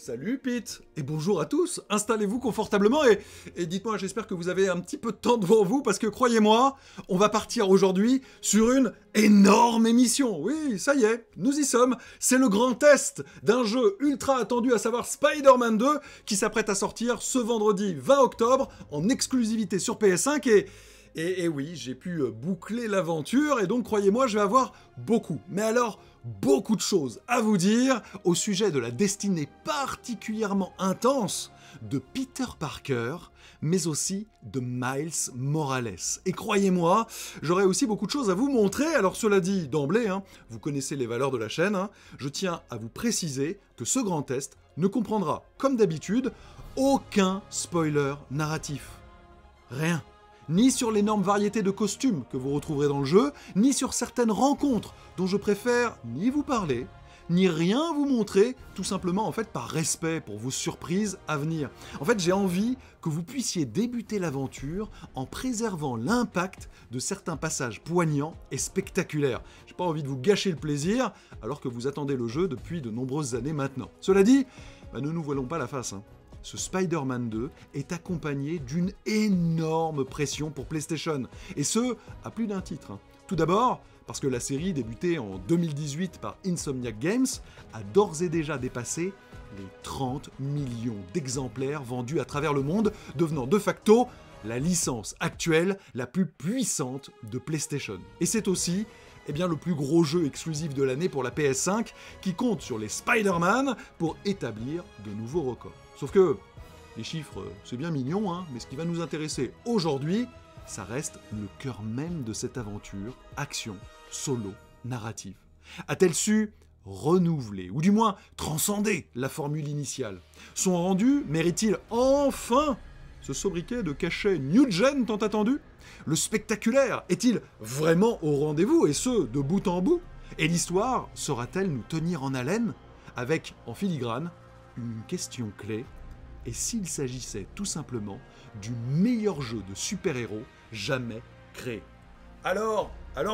Salut Pete et bonjour à tous, installez-vous confortablement et dites-moi, j'espère que vous avez un petit peu de temps devant vous parce que croyez-moi, on va partir aujourd'hui sur une énorme émission. Oui, ça y est, nous y sommes, c'est le grand test d'un jeu ultra attendu à savoir Spider-Man 2 qui s'apprête à sortir ce vendredi 20 octobre en exclusivité sur PS5 et oui, j'ai pu boucler l'aventure et donc croyez-moi, je vais avoir beaucoup, mais alors beaucoup de choses à vous dire au sujet de la destinée particulièrement intense de Peter Parker, mais aussi de Miles Morales. Et croyez-moi, j'aurai aussi beaucoup de choses à vous montrer. Alors cela dit, d'emblée, vous connaissez les valeurs de la chaîne, je tiens à vous préciser que ce grand test ne comprendra, comme d'habitude, aucun spoiler narratif. Rien. Ni sur l'énorme variété de costumes que vous retrouverez dans le jeu, ni sur certaines rencontres dont je préfère ni vous parler, ni rien vous montrer, tout simplement en fait par respect pour vos surprises à venir. En fait, j'ai envie que vous puissiez débuter l'aventure en préservant l'impact de certains passages poignants et spectaculaires. J'ai pas envie de vous gâcher le plaisir, alors que vous attendez le jeu depuis de nombreuses années maintenant. Cela dit, bah, ne nous voilons pas la face, Ce Spider-Man 2 est accompagné d'une énorme pression pour PlayStation, et ce, à plus d'un titre. Tout d'abord, parce que la série, débutée en 2018 par Insomniac Games, a d'ores et déjà dépassé les 30 millions d'exemplaires vendus à travers le monde, devenant de facto la licence actuelle la plus puissante de PlayStation. Et c'est aussi le plus gros jeu exclusif de l'année pour la PS5, qui compte sur les Spider-Man pour établir de nouveaux records. Sauf que les chiffres, c'est bien mignon, mais ce qui va nous intéresser aujourd'hui, ça reste le cœur même de cette aventure, action, solo, narrative. A-t-elle su renouveler, ou du moins transcender la formule initiale? Son rendu mérite-t-il enfin ce sobriquet de cachet New Gen tant attendu? Le spectaculaire est-il vraiment au rendez-vous, et ce, de bout en bout? Et l'histoire saura-t-elle nous tenir en haleine? Avec, en filigrane, une question clé, et s'il s'agissait tout simplement du meilleur jeu de super-héros jamais créé. Alors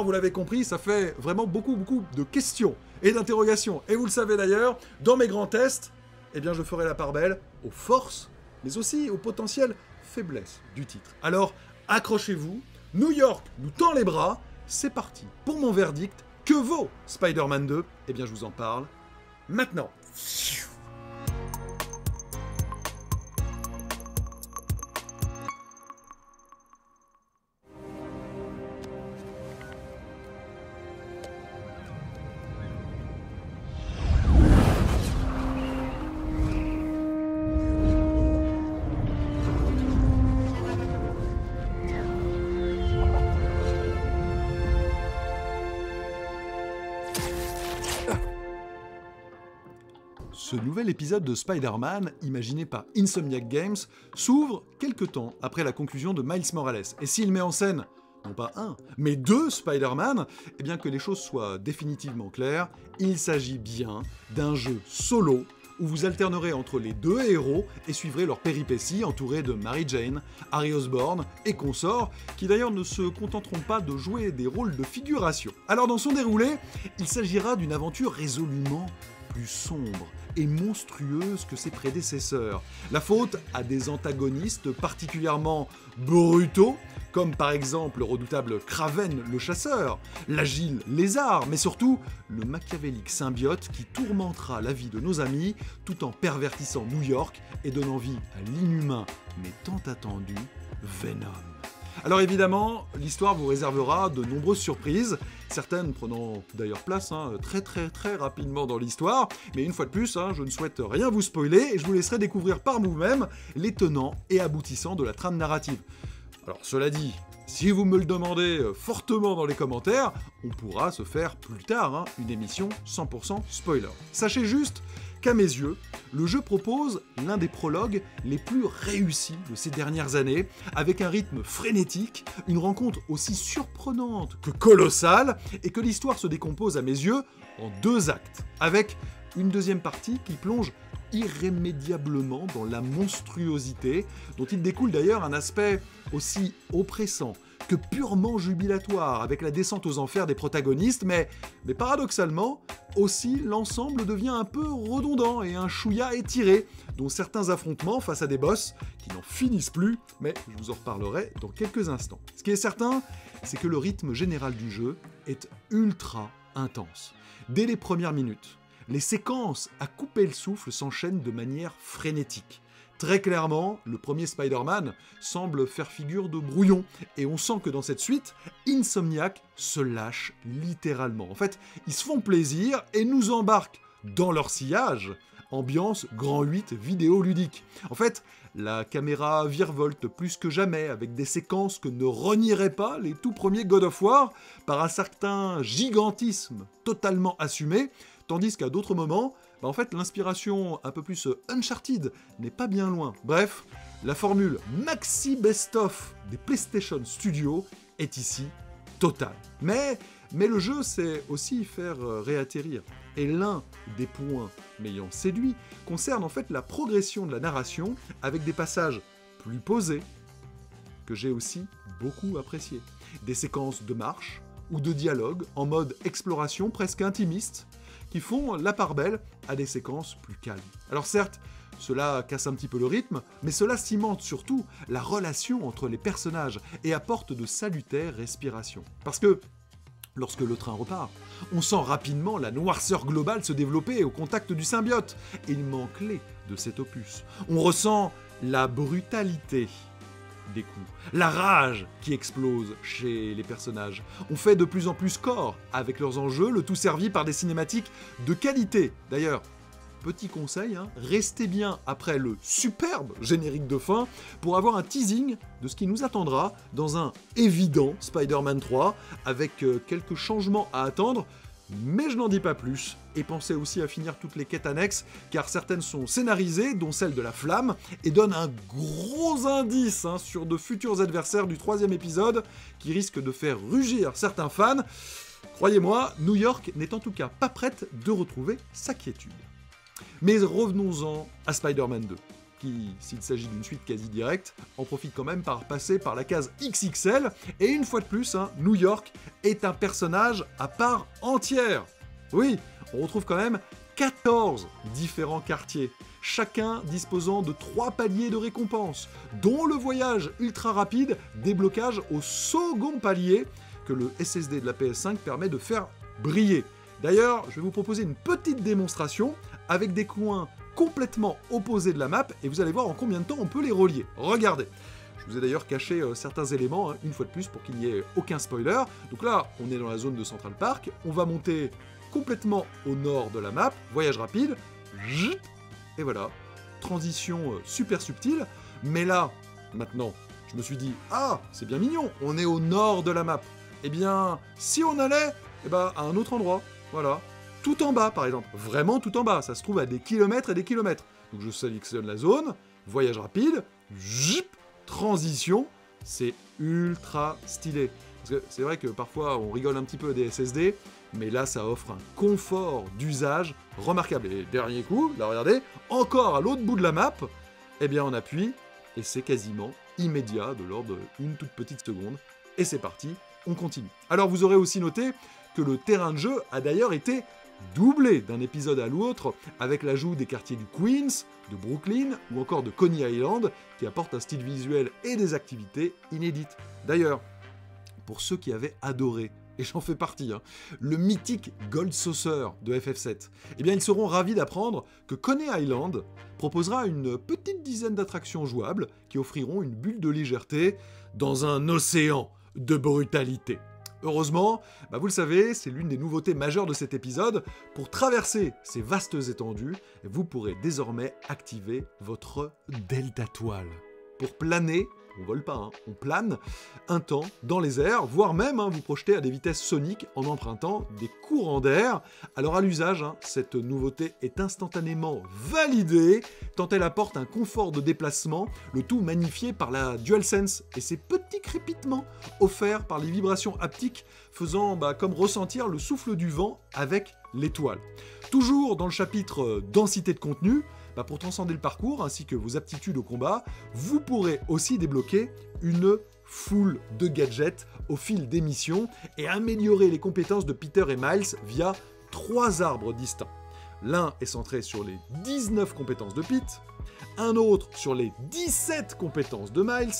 vous l'avez compris, ça fait vraiment beaucoup de questions et d'interrogations. Et vous le savez d'ailleurs, dans mes grands tests, je ferai la part belle aux forces, mais aussi aux potentielles faiblesses du titre. Alors accrochez-vous, New York nous tend les bras, c'est parti pour mon verdict. Que vaut Spider-Man 2? Je vous en parle maintenant. Ce nouvel épisode de Spider-Man, imaginé par Insomniac Games, s'ouvre quelques temps après la conclusion de Miles Morales. Et s'il met en scène, non pas un, mais deux Spider-Man, que les choses soient définitivement claires, il s'agit bien d'un jeu solo où vous alternerez entre les deux héros et suivrez leurs péripéties entourés de Mary Jane, Harry Osborn et consorts, qui d'ailleurs ne se contenteront pas de jouer des rôles de figuration. Alors dans son déroulé, il s'agira d'une aventure résolument plus sombre et monstrueuse que ses prédécesseurs. La faute à des antagonistes particulièrement brutaux, comme par exemple le redoutable Kraven le chasseur, l'agile lézard, mais surtout le machiavélique symbiote qui tourmentera la vie de nos amis tout en pervertissant New York et donnant vie à l'inhumain, mais tant attendu, Venom. Alors évidemment, l'histoire vous réservera de nombreuses surprises, certaines prenant d'ailleurs place très rapidement dans l'histoire, mais une fois de plus, je ne souhaite rien vous spoiler et je vous laisserai découvrir par vous-même les tenants et aboutissants de la trame narrative. Alors cela dit, si vous me le demandez fortement dans les commentaires, on pourra se faire plus tard une émission 100% spoiler. Sachez juste qu'à mes yeux, le jeu propose l'un des prologues les plus réussis de ces dernières années, avec un rythme frénétique, une rencontre aussi surprenante que colossale, et que l'histoire se décompose à mes yeux en deux actes, avec une deuxième partie qui plonge irrémédiablement dans la monstruosité, dont il découle d'ailleurs un aspect aussi oppressant que purement jubilatoire, avec la descente aux enfers des protagonistes, mais paradoxalement, aussi l'ensemble devient un peu redondant et un chouïa étiré, dont certains affrontements face à des boss qui n'en finissent plus, mais je vous en reparlerai dans quelques instants. Ce qui est certain, c'est que le rythme général du jeu est ultra intense. Dès les premières minutes, les séquences à couper le souffle s'enchaînent de manière frénétique. Très clairement, le premier Spider-Man semble faire figure de brouillon, et on sent que dans cette suite, Insomniac se lâche littéralement. En fait, ils se font plaisir et nous embarquent dans leur sillage, ambiance grand 8 vidéoludique. En fait, la caméra virevolte plus que jamais, avec des séquences que ne renieraient pas les tout premiers God of War, par un certain gigantisme totalement assumé, tandis qu'à d'autres moments, en fait, l'inspiration un peu plus Uncharted n'est pas bien loin. Bref, la formule maxi best-of des PlayStation Studios est ici totale. Mais le jeu sait aussi faire réatterrir. Et l'un des points m'ayant séduit concerne en fait la progression de la narration avec des passages plus posés que j'ai aussi beaucoup appréciés. Des séquences de marche ou de dialogue en mode exploration presque intimiste, qui font la part belle à des séquences plus calmes. Alors certes, cela casse un petit peu le rythme, mais cela cimente surtout la relation entre les personnages et apporte de salutaires respirations. Parce que, lorsque le train repart, on sent rapidement la noirceur globale se développer au contact du symbiote, élément clé de cet opus. On ressent la brutalité des coups, la rage qui explose chez les personnages. On fait de plus en plus corps avec leurs enjeux, le tout servi par des cinématiques de qualité. D'ailleurs, petit conseil, restez bien après le superbe générique de fin pour avoir un teasing de ce qui nous attendra dans un évident Spider-Man 3 avec quelques changements à attendre, mais je n'en dis pas plus. Et pensez aussi à finir toutes les quêtes annexes, car certaines sont scénarisées, dont celle de la flamme, et donnent un gros indice sur de futurs adversaires du troisième épisode, qui risquent de faire rugir certains fans. Croyez-moi, New York n'est en tout cas pas prête de retrouver sa quiétude. Mais revenons-en à Spider-Man 2, qui, s'il s'agit d'une suite quasi directe, en profite quand même par passer par la case XXL, et une fois de plus, New York est un personnage à part entière. Oui, on retrouve quand même 14 différents quartiers, chacun disposant de 3 paliers de récompenses, dont le voyage ultra rapide, déblocage au second palier, que le SSD de la PS5 permet de faire briller. D'ailleurs, je vais vous proposer une petite démonstration, avec des coins complètement opposés de la map, et vous allez voir en combien de temps on peut les relier. Regardez, je vous ai d'ailleurs caché certains éléments, une fois de plus, pour qu'il n'y ait aucun spoiler. Donc là, on est dans la zone de Central Park, on va monter complètement au nord de la map, voyage rapide, et voilà, transition super subtile, mais là, maintenant, je me suis dit, ah, c'est bien mignon, on est au nord de la map, eh bien, si on allait, eh ben, à un autre endroit, voilà, tout en bas, par exemple, vraiment tout en bas, ça se trouve à des kilomètres et des kilomètres, donc je sélectionne la zone, voyage rapide, transition, c'est ultra stylé, parce que c'est vrai que parfois, on rigole un petit peu des SSD, mais là, ça offre un confort d'usage remarquable. Et dernier coup, là, regardez, encore à l'autre bout de la map, eh bien, on appuie, et c'est quasiment immédiat, de l'ordre d'une toute petite seconde. Et c'est parti, on continue. Alors, vous aurez aussi noté que le terrain de jeu a d'ailleurs été doublé d'un épisode à l'autre, avec l'ajout des quartiers du Queens, de Brooklyn, ou encore de Coney Island, qui apportent un style visuel et des activités inédites. D'ailleurs, pour ceux qui avaient adoré, et j'en fais partie, le mythique Gold Saucer de FF7, eh bien ils seront ravis d'apprendre que Coney Island proposera une petite dizaine d'attractions jouables qui offriront une bulle de légèreté dans un océan de brutalité. Heureusement, bah vous le savez, c'est l'une des nouveautés majeures de cet épisode, pour traverser ces vastes étendues, vous pourrez désormais activer votre Delta Toile. Pour planer, on vole pas, on plane un temps dans les airs, voire même vous projeter à des vitesses soniques en empruntant des courants d'air. Alors à l'usage, cette nouveauté est instantanément validée, tant elle apporte un confort de déplacement, le tout magnifié par la DualSense et ses petits crépitements offerts par les vibrations haptiques, faisant comme ressentir le souffle du vent avec l'étoile. Toujours dans le chapitre densité de contenu, pour transcender le parcours ainsi que vos aptitudes au combat, vous pourrez aussi débloquer une full de gadgets au fil des missions et améliorer les compétences de Peter et Miles via 3 arbres distincts. L'un est centré sur les 19 compétences de Pete, un autre sur les 17 compétences de Miles,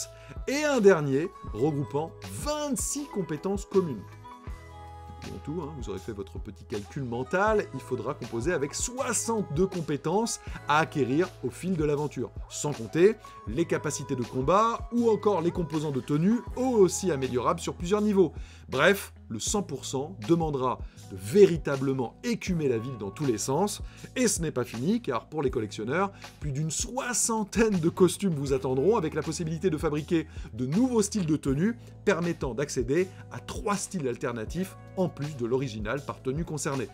et un dernier regroupant 26 compétences communes. En tout, hein, vous aurez fait votre petit calcul mental, il faudra composer avec 62 compétences à acquérir au fil de l'aventure, sans compter les capacités de combat ou encore les composants de tenue, eux aussi améliorables sur plusieurs niveaux. Bref, le 100% demandera de véritablement écumer la ville dans tous les sens, et ce n'est pas fini, car pour les collectionneurs, plus d'une soixantaine de costumes vous attendront, avec la possibilité de fabriquer de nouveaux styles de tenue, permettant d'accéder à 3 styles alternatifs, en plus de l'original par tenue concernée.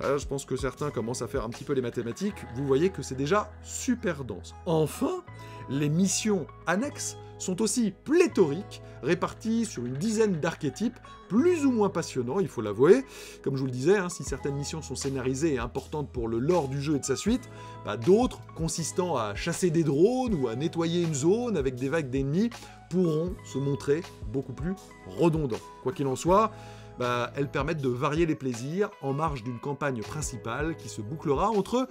Là, je pense que certains commencent à faire un petit peu les mathématiques, vous voyez que c'est déjà super dense. Enfin, les missions annexes sont aussi pléthoriques, réparties sur une dizaine d'archétypes, plus ou moins passionnants, il faut l'avouer. Comme je vous le disais, hein, si certaines missions sont scénarisées et importantes pour le lore du jeu et de sa suite, bah, d'autres, consistant à chasser des drones ou à nettoyer une zone avec des vagues d'ennemis, pourront se montrer beaucoup plus redondants. Quoi qu'il en soit, bah, elles permettent de varier les plaisirs en marge d'une campagne principale qui se bouclera entre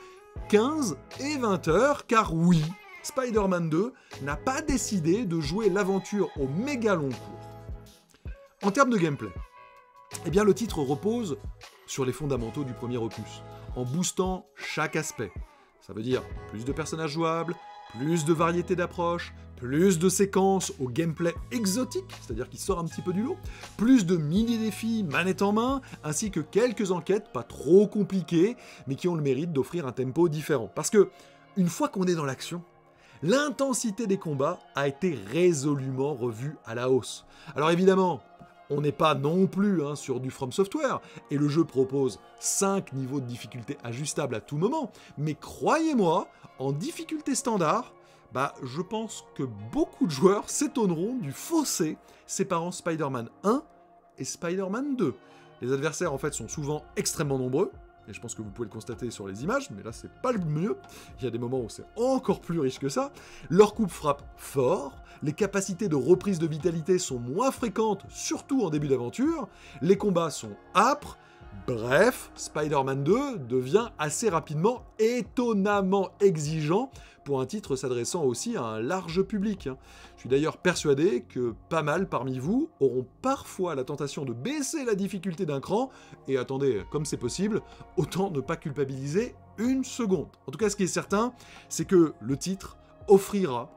15 et 20 heures, car oui, Spider-Man 2 n'a pas décidé de jouer l'aventure au méga long cours. En termes de gameplay, eh bien le titre repose sur les fondamentaux du premier opus, en boostant chaque aspect. Ça veut dire plus de personnages jouables, plus de variété d'approches, plus de séquences au gameplay exotique, c'est-à-dire qui sort un petit peu du lot, plus de mini-défis manette en main, ainsi que quelques enquêtes pas trop compliquées, mais qui ont le mérite d'offrir un tempo différent. Parce que, une fois qu'on est dans l'action, l'intensité des combats a été résolument revue à la hausse. Alors évidemment, on n'est pas non plus hein, sur du From Software, et le jeu propose 5 niveaux de difficulté ajustables à tout moment, mais croyez-moi, en difficulté standard, bah, je pense que beaucoup de joueurs s'étonneront du fossé séparant Spider-Man 1 et Spider-Man 2. Les adversaires en fait sont souvent extrêmement nombreux, et je pense que vous pouvez le constater sur les images, mais là c'est pas le mieux, il y a des moments où c'est encore plus riche que ça, leur coup frappe fort, les capacités de reprise de vitalité sont moins fréquentes, surtout en début d'aventure, les combats sont âpres, bref, Spider-Man 2 devient assez rapidement étonnamment exigeant pour un titre s'adressant aussi à un large public. Je suis d'ailleurs persuadé que pas mal parmi vous auront parfois la tentation de baisser la difficulté d'un cran, et attendez, comme c'est possible, autant ne pas culpabiliser une seconde. En tout cas, ce qui est certain, c'est que le titre offrira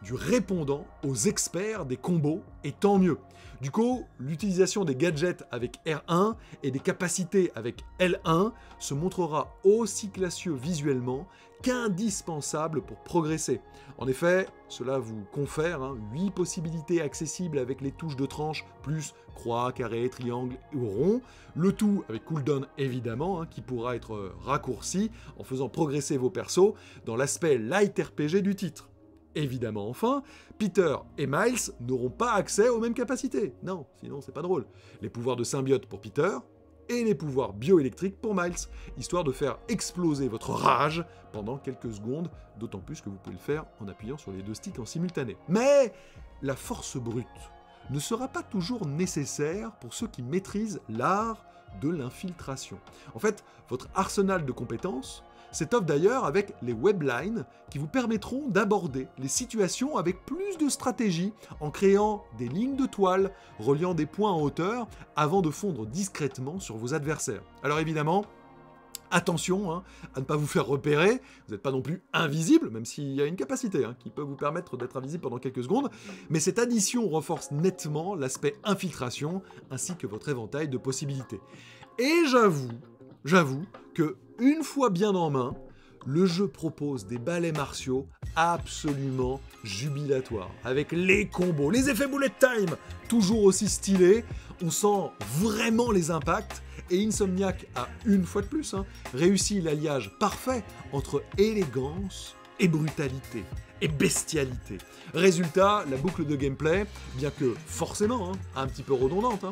du répondant aux experts des combos, et tant mieux. Du coup, l'utilisation des gadgets avec R1 et des capacités avec L1 se montrera aussi classieux visuellement qu'indispensable pour progresser. En effet, cela vous confère 8 possibilités accessibles avec les touches de tranche, plus croix, carré, triangle ou rond, le tout avec cooldown évidemment, qui pourra être raccourci en faisant progresser vos persos dans l'aspect light RPG du titre. Évidemment, enfin, Peter et Miles n'auront pas accès aux mêmes capacités. Non, sinon c'est pas drôle. Les pouvoirs de symbiote pour Peter et les pouvoirs bioélectriques pour Miles, histoire de faire exploser votre rage pendant quelques secondes, d'autant plus que vous pouvez le faire en appuyant sur les 2 sticks en simultané. Mais la force brute ne sera pas toujours nécessaire pour ceux qui maîtrisent l'art de l'infiltration. En fait, votre arsenal de compétences s'étoffe d'ailleurs avec les weblines qui vous permettront d'aborder les situations avec plus de stratégie en créant des lignes de toile reliant des points en hauteur avant de fondre discrètement sur vos adversaires. Alors évidemment, attention à ne pas vous faire repérer, vous n'êtes pas non plus invisible, même s'il y a une capacité qui peut vous permettre d'être invisible pendant quelques secondes, mais cette addition renforce nettement l'aspect infiltration ainsi que votre éventail de possibilités. Et j'avoue que, une fois bien en main, le jeu propose des balais martiaux absolument jubilatoires. Avec les combos, les effets bullet time, toujours aussi stylés, on sent vraiment les impacts, et Insomniac a, une fois de plus, réussi l'alliage parfait entre élégance et brutalité, et bestialité. Résultat, la boucle de gameplay, bien que forcément un petit peu redondante,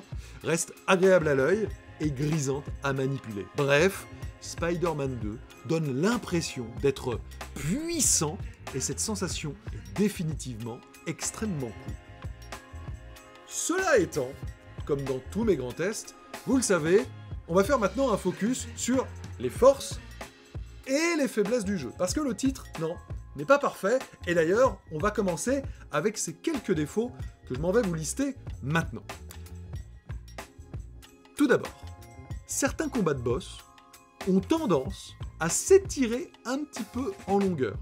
reste agréable à l'œil et grisante à manipuler. Bref, Spider-Man 2 donne l'impression d'être puissant, et cette sensation est définitivement extrêmement cool. Cela étant, comme dans tous mes grands tests, vous le savez, on va faire maintenant un focus sur les forces et les faiblesses du jeu. Parce que le titre, non, n'est pas parfait. Et d'ailleurs, on va commencer avec ces quelques défauts que je m'en vais vous lister maintenant. Tout d'abord, certains combats de boss ont tendance à s'étirer un petit peu en longueur.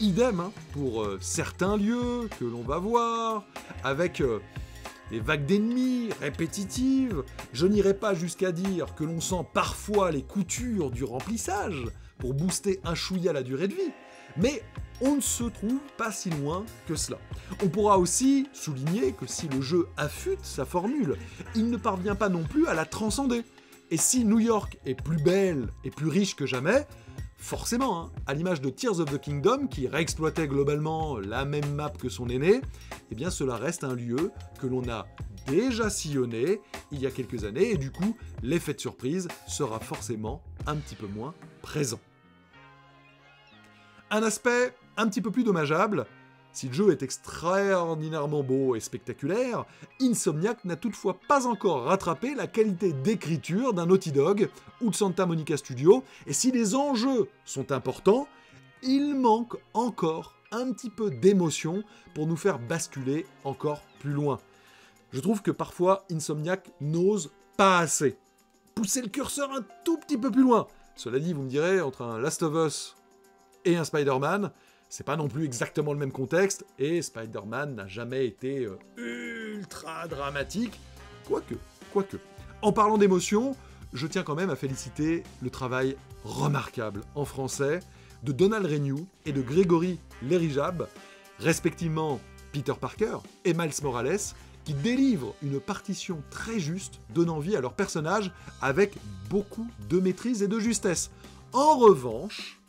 Idem hein, pour certains lieux que l'on va voir, avec des vagues d'ennemis répétitives. Je n'irai pas jusqu'à dire que l'on sent parfois les coutures du remplissage pour booster un chouïa la durée de vie, mais on ne se trouve pas si loin que cela. On pourra aussi souligner que si le jeu affûte sa formule, il ne parvient pas non plus à la transcender. Et si New York est plus belle et plus riche que jamais, forcément, hein, à l'image de Tears of the Kingdom, qui réexploitait globalement la même map que son aîné, eh bien cela reste un lieu que l'on a déjà sillonné il y a quelques années, et du coup, l'effet de surprise sera forcément un petit peu moins présent. Un aspect un petit peu plus dommageable, si le jeu est extraordinairement beau et spectaculaire, Insomniac n'a toutefois pas encore rattrapé la qualité d'écriture d'un Naughty Dog ou de Santa Monica Studio, et si les enjeux sont importants, il manque encore un petit peu d'émotion pour nous faire basculer encore plus loin. Je trouve que parfois Insomniac n'ose pas assez pousser le curseur un tout petit peu plus loin. Cela dit, vous me direz, entre un Last of Us et un Spider-Man, c'est pas non plus exactement le même contexte, et Spider-Man n'a jamais été ultra dramatique, quoique. En parlant d'émotion, je tiens quand même à féliciter le travail remarquable en français de Donald Renew et de Gregory Lerijab, respectivement Peter Parker et Miles Morales, qui délivrent une partition très juste, donnant vie à leurs personnages avec beaucoup de maîtrise et de justesse. En revanche,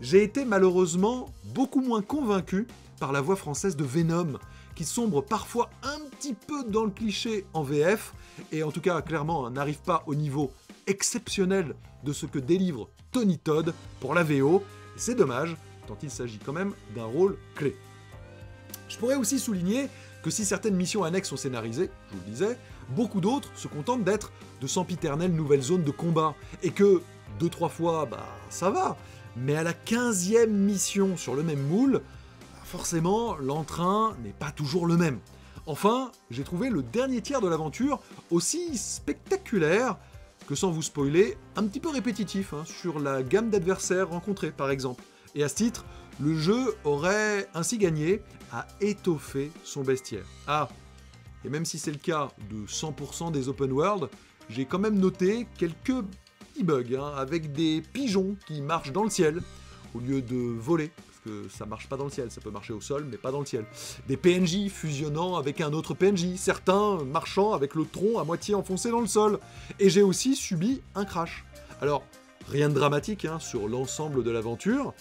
j'ai été malheureusement beaucoup moins convaincu par la voix française de Venom, qui sombre parfois un petit peu dans le cliché en VF, et en tout cas clairement n'arrive pas au niveau exceptionnel de ce que délivre Tony Todd pour la VO. C'est dommage, tant il s'agit quand même d'un rôle clé. Je pourrais aussi souligner que si certaines missions annexes sont scénarisées, je vous le disais, beaucoup d'autres se contentent d'être de sempiternelles nouvelles zones de combat, et que 2-3 fois, bah ça va. Mais à la 15e mission sur le même moule, forcément, l'entrain n'est pas toujours le même. Enfin, j'ai trouvé le dernier tiers de l'aventure aussi spectaculaire que, sans vous spoiler, un petit peu répétitif hein, sur la gamme d'adversaires rencontrés, par exemple. Et à ce titre, le jeu aurait ainsi gagné à étoffer son bestiaire. Ah, et même si c'est le cas de 100% des open world, j'ai quand même noté quelques bug hein, avec des pigeons qui marchent dans le ciel au lieu de voler, parce que ça marche pas dans le ciel, ça peut marcher au sol mais pas dans le ciel, des PNJ fusionnant avec un autre PNJ, certains marchant avec le tronc à moitié enfoncé dans le sol, et j'ai aussi subi un crash. Alors rien de dramatique hein, sur l'ensemble de l'aventure,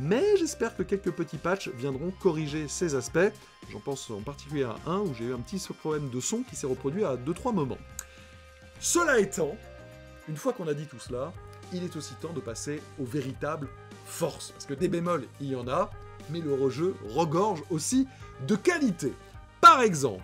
mais j'espère que quelques petits patchs viendront corriger ces aspects. J'en pense en particulier à un où j'ai eu un petit problème de son qui s'est reproduit à 2-3 moments. Cela étant, une fois qu'on a dit tout cela, il est aussi temps de passer aux véritables forces. Parce que des bémols, il y en a, mais le rejeu regorge aussi de qualités. Par exemple,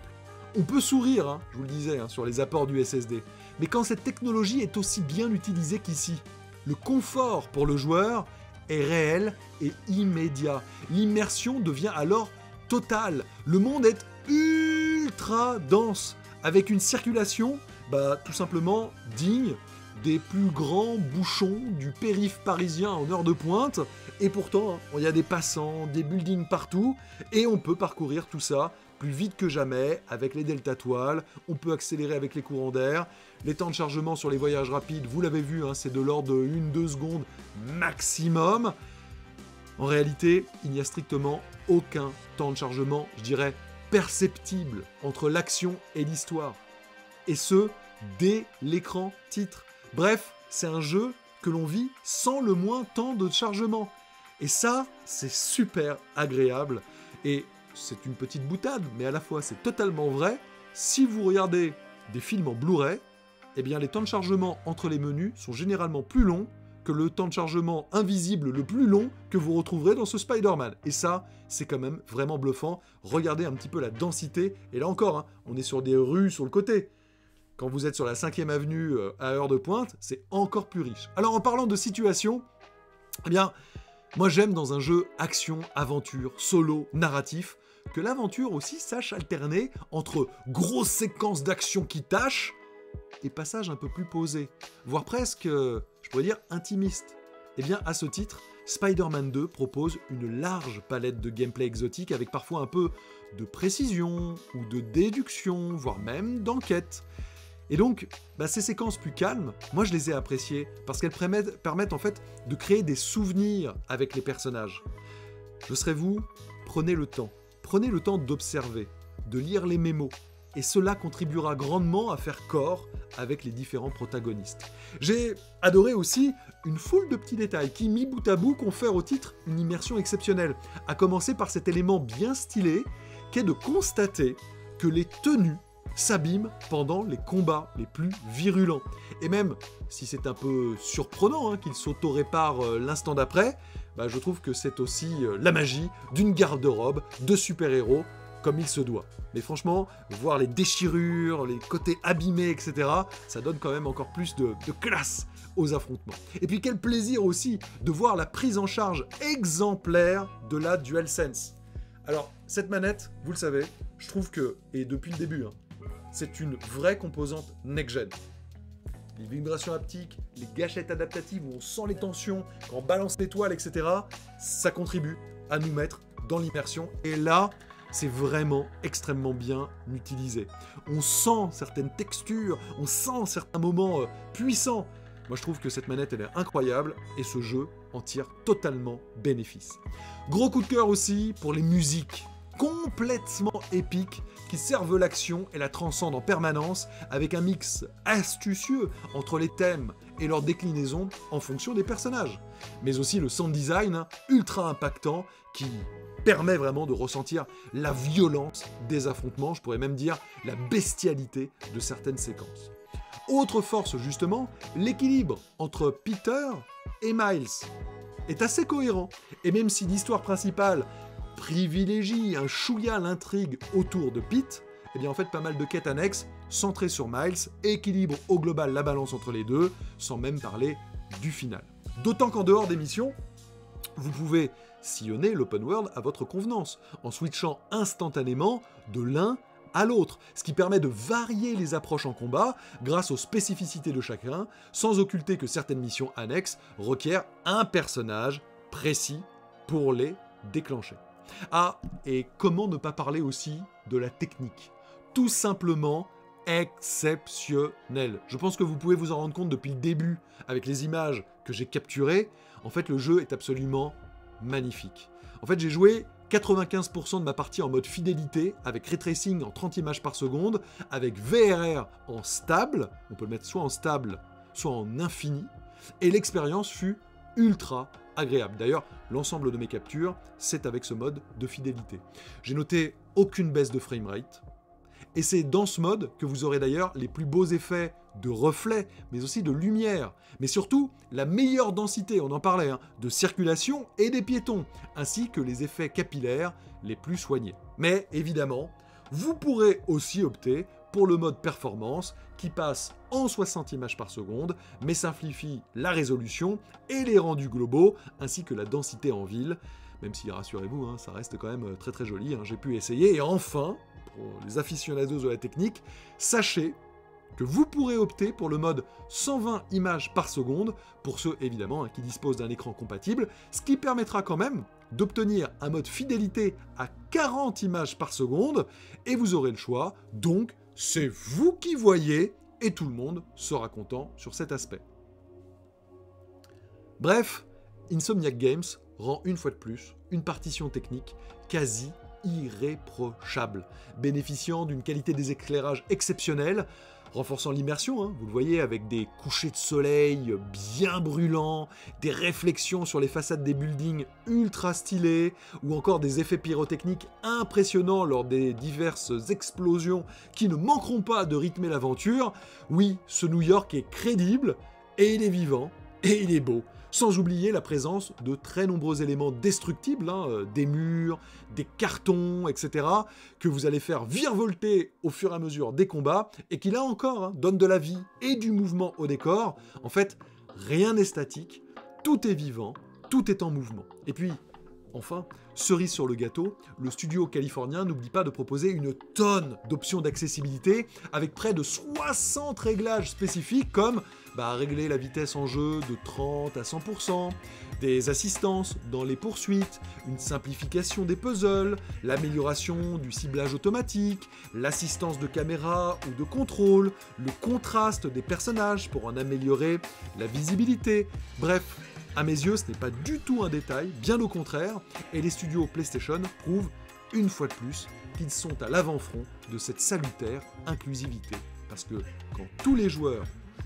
on peut sourire, hein, je vous le disais, hein, sur les apports du SSD, mais quand cette technologie est aussi bien utilisée qu'ici, le confort pour le joueur est réel et immédiat. L'immersion devient alors totale. Le monde est ultra dense, avec une circulation bah, tout simplement digne des plus grands bouchons du périph' parisien en heure de pointe, et pourtant, il y a des passants, des buildings partout, et on peut parcourir tout ça plus vite que jamais avec les deltatoiles, on peut accélérer avec les courants d'air, les temps de chargement sur les voyages rapides, vous l'avez vu, hein, c'est de l'ordre de 1-2 secondes maximum. En réalité, il n'y a strictement aucun temps de chargement, je dirais, perceptible entre l'action et l'histoire, et ce, dès l'écran titre. Bref, c'est un jeu que l'on vit sans le moins temps de chargement. Et ça, c'est super agréable. Et c'est une petite boutade, mais à la fois c'est totalement vrai. Si vous regardez des films en Blu-ray, eh bien les temps de chargement entre les menus sont généralement plus longs que le temps de chargement invisible le plus long que vous retrouverez dans ce Spider-Man. Et ça, c'est quand même vraiment bluffant. Regardez un petit peu la densité. Et là encore, hein, on est sur des rues sur le côté. Quand vous êtes sur la 5e avenue à heure de pointe, c'est encore plus riche. Alors en parlant de situation, eh bien, moi j'aime dans un jeu action, aventure, solo, narratif, que l'aventure aussi sache alterner entre grosses séquences d'action qui tâchent et passages un peu plus posés, voire presque, je pourrais dire, intimistes. Et bien à ce titre, Spider-Man 2 propose une large palette de gameplay exotique avec parfois un peu de précision ou de déduction, voire même d'enquête. Et donc, bah, ces séquences plus calmes, moi je les ai appréciées, parce qu'elles permettent en fait de créer des souvenirs avec les personnages. Je serais vous, prenez le temps d'observer, de lire les mémos, et cela contribuera grandement à faire corps avec les différents protagonistes. J'ai adoré aussi une foule de petits détails qui, mis bout à bout, confèrent au titre une immersion exceptionnelle, à commencer par cet élément bien stylé, qu'est de constater que les tenues s'abîment pendant les combats les plus virulents. Et même si c'est un peu surprenant hein, qu'ils s'auto-réparent l'instant d'après, bah, je trouve que c'est aussi la magie d'une garde-robe de super-héros comme il se doit. Mais franchement, voir les déchirures, les côtés abîmés, etc., ça donne quand même encore plus de classe aux affrontements. Et puis quel plaisir aussi de voir la prise en charge exemplaire de la DualSense. Alors, cette manette, vous le savez, je trouve que, et depuis le début, hein, c'est une vraie composante next-gen. Les vibrations haptiques, les gâchettes adaptatives où on sent les tensions, quand on balance les toiles, etc. Ça contribue à nous mettre dans l'immersion. Et là, c'est vraiment extrêmement bien utilisé. On sent certaines textures, on sent certains moments puissants. Moi, je trouve que cette manette, elle est incroyable et ce jeu en tire totalement bénéfice. Gros coup de cœur aussi pour les musiques complètement épiques qui servent l'action et la transcendent en permanence avec un mix astucieux entre les thèmes et leur déclinaison en fonction des personnages. Mais aussi le sound design hein, ultra impactant qui permet vraiment de ressentir la violence des affrontements, je pourrais même dire la bestialité de certaines séquences. Autre force justement, l'équilibre entre Peter et Miles est assez cohérent. Et même si l'histoire principale privilégie un chouïa l'intrigue autour de Pete, et bien en fait pas mal de quêtes annexes centrées sur Miles, équilibre au global la balance entre les deux, sans même parler du final. D'autant qu'en dehors des missions, vous pouvez sillonner l'open world à votre convenance, en switchant instantanément de l'un à l'autre, ce qui permet de varier les approches en combat grâce aux spécificités de chacun, sans occulter que certaines missions annexes requièrent un personnage précis pour les déclencher. Ah, et comment ne pas parler aussi de la technique? Tout simplement exceptionnelle. Je pense que vous pouvez vous en rendre compte depuis le début, avec les images que j'ai capturées. En fait, le jeu est absolument magnifique. En fait, j'ai joué 95% de ma partie en mode fidélité, avec Ray Tracing en 30 images par seconde, avec VRR en stable, on peut le mettre soit en stable, soit en infini, et l'expérience fut ultra agréable. D'ailleurs, l'ensemble de mes captures, c'est avec ce mode de fidélité. J'ai noté aucune baisse de framerate. Et c'est dans ce mode que vous aurez d'ailleurs les plus beaux effets de reflets, mais aussi de lumière. Mais surtout, la meilleure densité, on en parlait, hein, de circulation et des piétons, ainsi que les effets capillaires les plus soignés. Mais évidemment, vous pourrez aussi opter pour le mode performance qui passe en 60 images par seconde mais simplifie la résolution et les rendus globaux ainsi que la densité en ville, même si rassurez-vous hein, ça reste quand même très très joli, hein, j'ai pu essayer. Et enfin, pour les aficionados de la technique, sachez que vous pourrez opter pour le mode 120 images par seconde pour ceux évidemment hein, qui disposent d'un écran compatible, ce qui permettra quand même d'obtenir un mode fidélité à 40 images par seconde et vous aurez le choix. Donc c'est vous qui voyez et tout le monde sera content sur cet aspect. Bref, Insomniac Games rend une fois de plus une partition technique quasi irréprochable, bénéficiant d'une qualité des éclairages exceptionnelle, renforçant l'immersion, hein, vous le voyez, avec des couchers de soleil bien brûlants, des réflexions sur les façades des buildings ultra stylés, ou encore des effets pyrotechniques impressionnants lors des diverses explosions qui ne manqueront pas de rythmer l'aventure. Oui, ce New York est crédible, et il est vivant, et il est beau. Sans oublier la présence de très nombreux éléments destructibles, des murs, des cartons, etc., que vous allez faire virevolter au fur et à mesure des combats, et qui là encore donne de la vie et du mouvement au décor. En fait, rien n'est statique, tout est vivant, tout est en mouvement. Et puis, enfin, cerise sur le gâteau, le studio californien n'oublie pas de proposer une tonne d'options d'accessibilité avec près de 60 réglages spécifiques comme régler la vitesse en jeu de 30 à 100%, des assistances dans les poursuites, une simplification des puzzles, l'amélioration du ciblage automatique, l'assistance de caméra ou de contrôle, le contraste des personnages pour en améliorer la visibilité, bref. À mes yeux, ce n'est pas du tout un détail, bien au contraire, et les studios PlayStation prouvent, une fois de plus, qu'ils sont à l'avant-front de cette salutaire inclusivité. Parce que quand tous les joueurs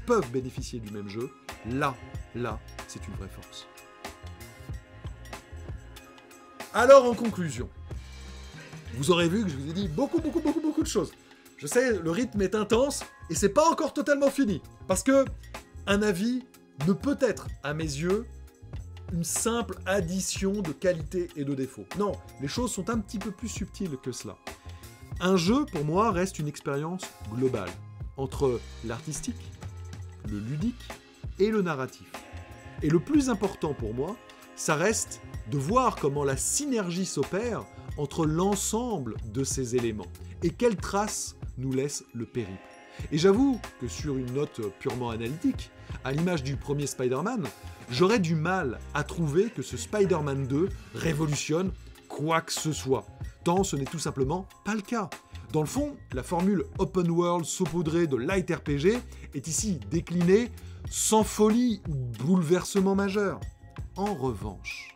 peuvent bénéficier du même jeu, là, c'est une vraie force. Alors, en conclusion, vous aurez vu que je vous ai dit beaucoup de choses. Je sais, le rythme est intense, et c'est pas encore totalement fini, parce que un avis ne peut être, à mes yeux, une simple addition de qualité et de défaut. Non, les choses sont un petit peu plus subtiles que cela. Un jeu, pour moi, reste une expérience globale, entre l'artistique, le ludique et le narratif. Et le plus important pour moi, ça reste de voir comment la synergie s'opère entre l'ensemble de ces éléments et quelles traces nous laisse le périple. Et j'avoue que sur une note purement analytique, à l'image du premier Spider-Man, j'aurais du mal à trouver que ce Spider-Man 2 révolutionne quoi que ce soit, tant ce n'est tout simplement pas le cas. Dans le fond, la formule open world saupoudrée de light RPG est ici déclinée sans folie ou bouleversement majeur. En revanche,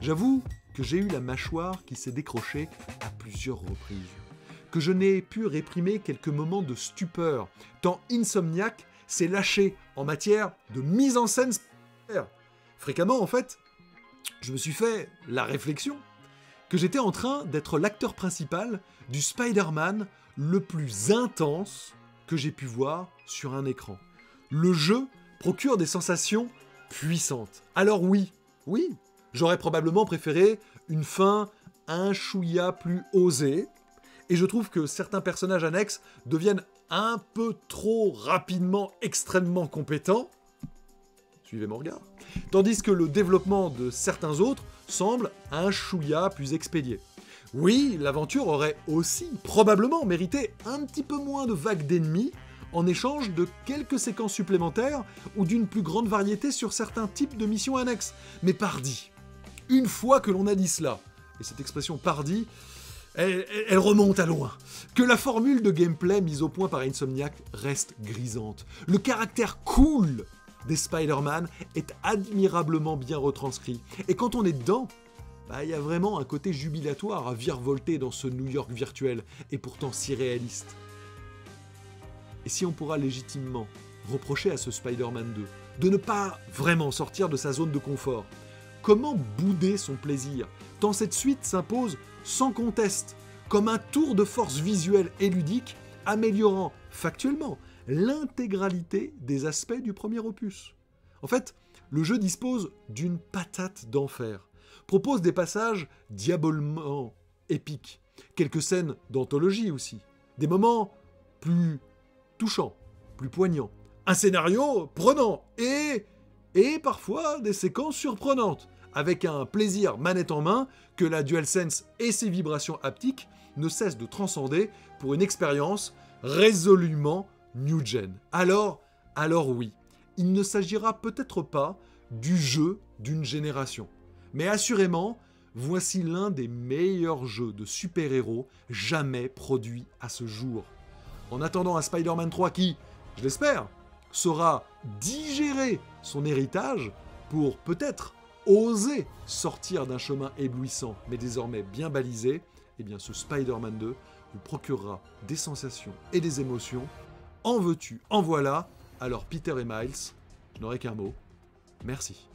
j'avoue que j'ai eu la mâchoire qui s'est décrochée à plusieurs reprises, que je n'ai pu réprimer quelques moments de stupeur, tant Insomniac s'est lâché en matière de mise en scène. Fréquemment, en fait, je me suis fait la réflexion que j'étais en train d'être l'acteur principal du Spider-Man le plus intense que j'ai pu voir sur un écran. Le jeu procure des sensations puissantes. Alors oui, j'aurais probablement préféré une fin un chouïa plus osée, et je trouve que certains personnages annexes deviennent un peu trop rapidement extrêmement compétents, suivez mon regard, tandis que le développement de certains autres semble un chouïa plus expédié. Oui, l'aventure aurait aussi probablement mérité un petit peu moins de vagues d'ennemis, en échange de quelques séquences supplémentaires ou d'une plus grande variété sur certains types de missions annexes. Mais pardi, une fois que l'on a dit cela, et cette expression pardi, elle remonte à loin. Que la formule de gameplay mise au point par Insomniac reste grisante. Le caractère cool des Spider-Man est admirablement bien retranscrit. Et quand on est dedans, il y a vraiment un côté jubilatoire à virevolter dans ce New York virtuel, et pourtant si réaliste. Et si on pourra légitimement reprocher à ce Spider-Man 2 de ne pas vraiment sortir de sa zone de confort, comment bouder son plaisir, tant cette suite s'impose sans conteste, comme un tour de force visuel et ludique, améliorant factuellement l'intégralité des aspects du premier opus. En fait, le jeu dispose d'une patate d'enfer, propose des passages diabolement épiques, quelques scènes d'anthologie aussi, des moments plus touchants, plus poignants, un scénario prenant et parfois des séquences surprenantes, avec un plaisir manette en main que la DualSense et ses vibrations haptiques ne cessent de transcender pour une expérience résolument new-gen. Alors oui, il ne s'agira peut-être pas du jeu d'une génération, mais assurément, voici l'un des meilleurs jeux de super-héros jamais produits à ce jour. En attendant un Spider-Man 3 qui, je l'espère, saura digérer son héritage pour peut-être oser sortir d'un chemin éblouissant, mais désormais bien balisé, eh bien ce Spider-Man 2 vous procurera des sensations et des émotions. En veux-tu, en voilà. Alors Peter et Miles, je n'aurai qu'un mot. Merci.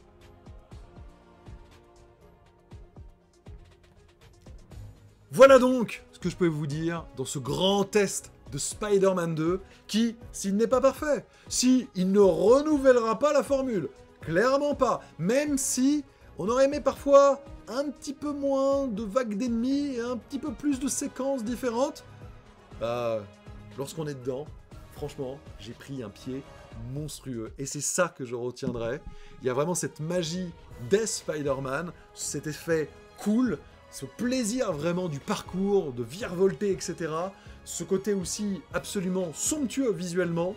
Voilà donc ce que je peux vous dire dans ce grand test de Spider-Man 2 qui, s'il n'est pas parfait, s'il ne renouvellera pas la formule, Clairement pas. Même si on aurait aimé parfois un petit peu moins de vagues d'ennemis et un petit peu plus de séquences différentes. Lorsqu'on est dedans, franchement, j'ai pris un pied monstrueux. Et c'est ça que je retiendrai. Il y a vraiment cette magie des Spider-Man, cet effet cool, ce plaisir vraiment du parcours, de virevolter, etc. Ce côté aussi absolument somptueux visuellement.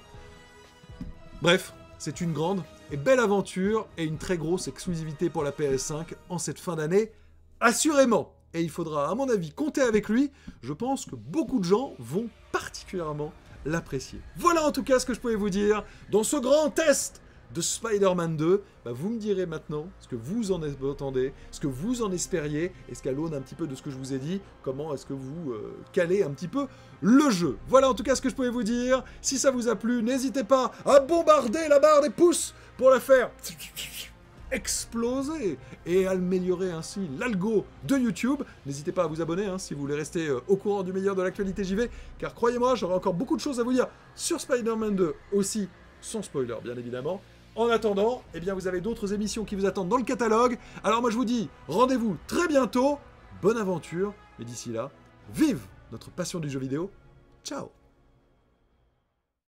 Bref, c'est une grande et belle aventure et une très grosse exclusivité pour la PS5 en cette fin d'année, assurément. Et il faudra, à mon avis, compter avec lui. Je pense que beaucoup de gens vont particulièrement l'apprécier. Voilà en tout cas ce que je pouvais vous dire dans ce grand test de Spider-Man 2, vous me direz maintenant ce que vous en attendez, ce que vous en espériez, est-ce qu'à l'aune un petit peu de ce que je vous ai dit, comment est-ce que vous calez un petit peu le jeu. Voilà en tout cas ce que je pouvais vous dire. Si ça vous a plu, n'hésitez pas à bombarder la barre des pouces pour la faire exploser et améliorer ainsi l'algo de YouTube. N'hésitez pas à vous abonner si vous voulez rester au courant du meilleur de l'actualité JV, car croyez-moi, j'aurai encore beaucoup de choses à vous dire sur Spider-Man 2 aussi, sans spoiler bien évidemment. En attendant, eh bien vous avez d'autres émissions qui vous attendent dans le catalogue. Alors moi je vous dis, rendez-vous très bientôt, bonne aventure, mais d'ici là, vive notre passion du jeu vidéo. Ciao!